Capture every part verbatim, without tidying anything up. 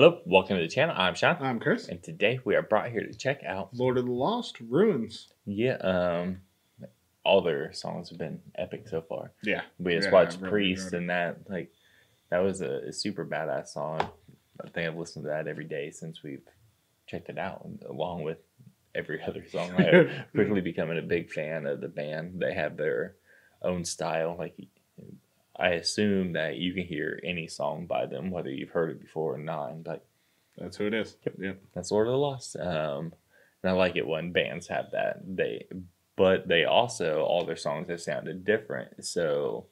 Hello, welcome to the channel. I'm Sean. I'm Chris. And today we are brought here to check out Lord of the Lost Ruins. Yeah, um, all their songs have been epic so far. Yeah. We just yeah, watched really Priest and that, like, that was a, a super badass song. I think I've listened to that every day since we've checked it out, along with every other song. I'm quickly becoming a big fan of the band. They have their own style, like, I assume that you can hear any song by them, whether you've heard it before or not. But that's who it is. Yep. Yeah. That's Lord of the Lost. Um, and I like it when bands have that. They, but they also, all their songs have sounded different. So,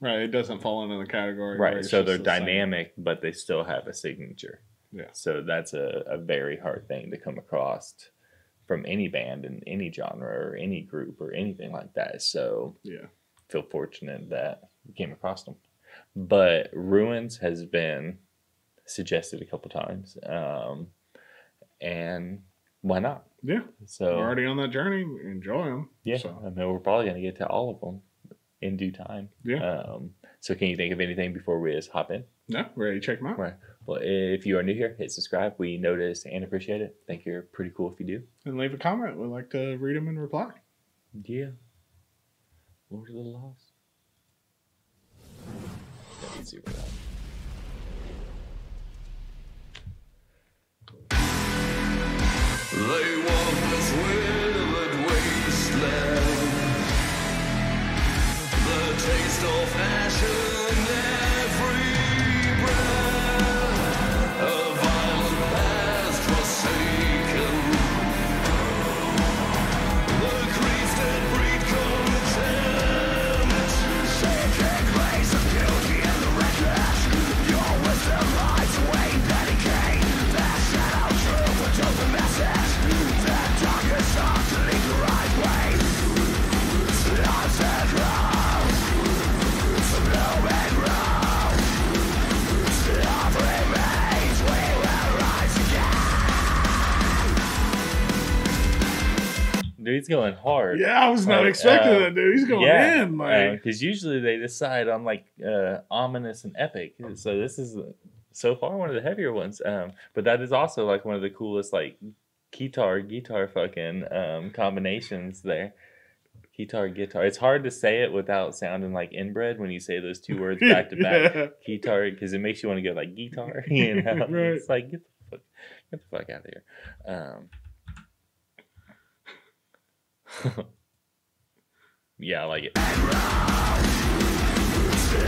right. It doesn't fall into the category. Right. So they're dynamic, but they still have a signature. Yeah. So that's a, a very hard thing to come across from any band in any genre or any group or anything like that. So yeah, feel fortunate that we came across them. But Ruins has been suggested a couple times, um and why not? Yeah, so we're already on that journey. Enjoy them. Yeah, so I mean, we're probably going to get to all of them in due time. Yeah. Um so can you think of anything before we just hop in? No, we're ready to check them out. Right. Well, if you are new here, hit subscribe. We notice and appreciate it. I think you're pretty cool if you do, and leave a comment. We'd like to read them and reply. Yeah. Lord of the Lost. Let's see what happens. They walk this withered wasteland. The taste of ashes in every breath. A violent past forsaken. The creeds that breed contempt. Dude, he's going hard. Yeah, I was not like, expecting uh, that, dude. He's going yeah, in, like, because uh, usually they decide on like uh, ominous and epic. So this is so far one of the heavier ones. Um, but that is also like one of the coolest like guitar guitar fucking um, combinations there. Guitar guitar. It's hard to say it without sounding like inbred when you say those two words back to back. Yeah. Guitar, because it makes you want to go like guitar. You know, right. It's like get the fuck, get the fuck out of here. Um, yeah, I like it. Let's go.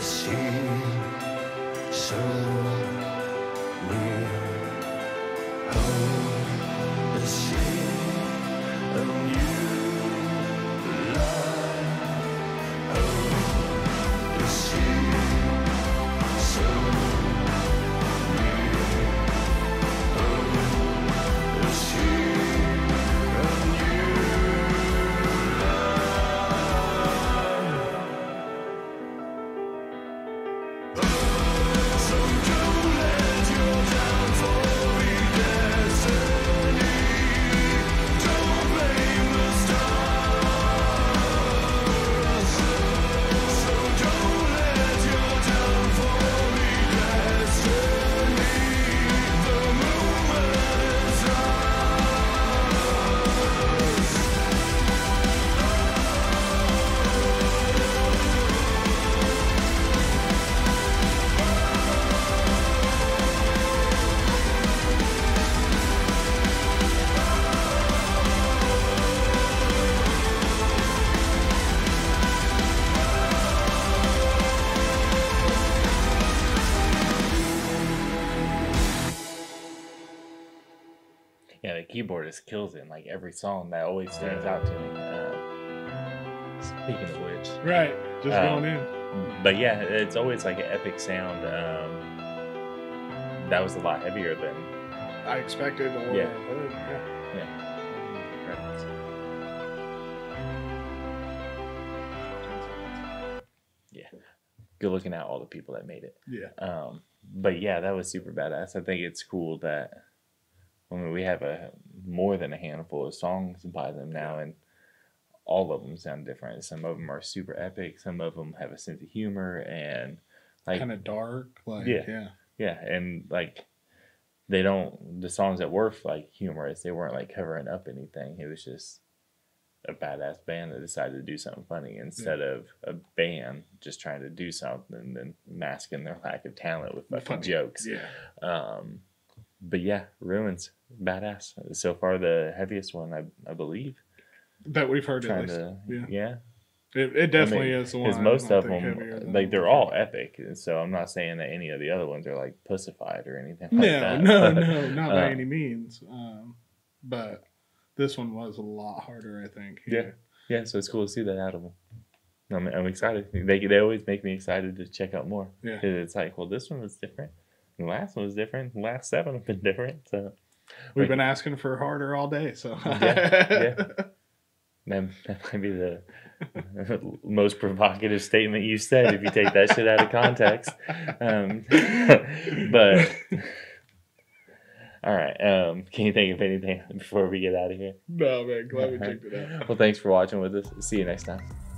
the sea, so near. Oh, the sea, a new life. Oh, the sea, so near. Yeah, the keyboardist kills it in like every song. That always stands out to me. Uh, speaking of which, right, just uh, going in. But yeah, it's always like an epic sound. Um, that was a lot heavier than I expected. Or yeah. Heard, yeah, yeah. Right. Yeah. Good looking at all the people that made it. Yeah. Um, but yeah, that was super badass. I think it's cool that. I mean, we have a more than a handful of songs by them now, and all of them sound different. Some of them are super epic. Some of them have a sense of humor and like kind of dark. Like yeah, yeah, yeah, and like they don't. The songs that were like humorous, they weren't like covering up anything. It was just a badass band that decided to do something funny instead yeah. of a band just trying to do something and then masking their lack of talent with fucking funny. jokes. Yeah. Um, but yeah, Ruins. Badass. So far, the heaviest one, I, I believe. That we've heard at least. To, yeah. yeah. It, it definitely I mean, is the one. Because most of them, like, they're all epic. So I'm not saying that any of the other ones are, like, pussified or anything like no, that. No, but, no, not uh, by any means. Um, but this one was a lot harder, I think. Yeah. Yeah, yeah so it's cool to see that out of them. I'm, I'm excited. They, they always make me excited to check out more. Yeah. It's like, well, this one was different. The last one was different. The last seven have been different. So we've like, been asking for harder all day. So yeah, yeah. That, that might be the most provocative statement you said if you take that shit out of context. Um, but all right, um, can you think of anything before we get out of here? No man, glad we checked it out. Well, thanks for watching with us. See you next time.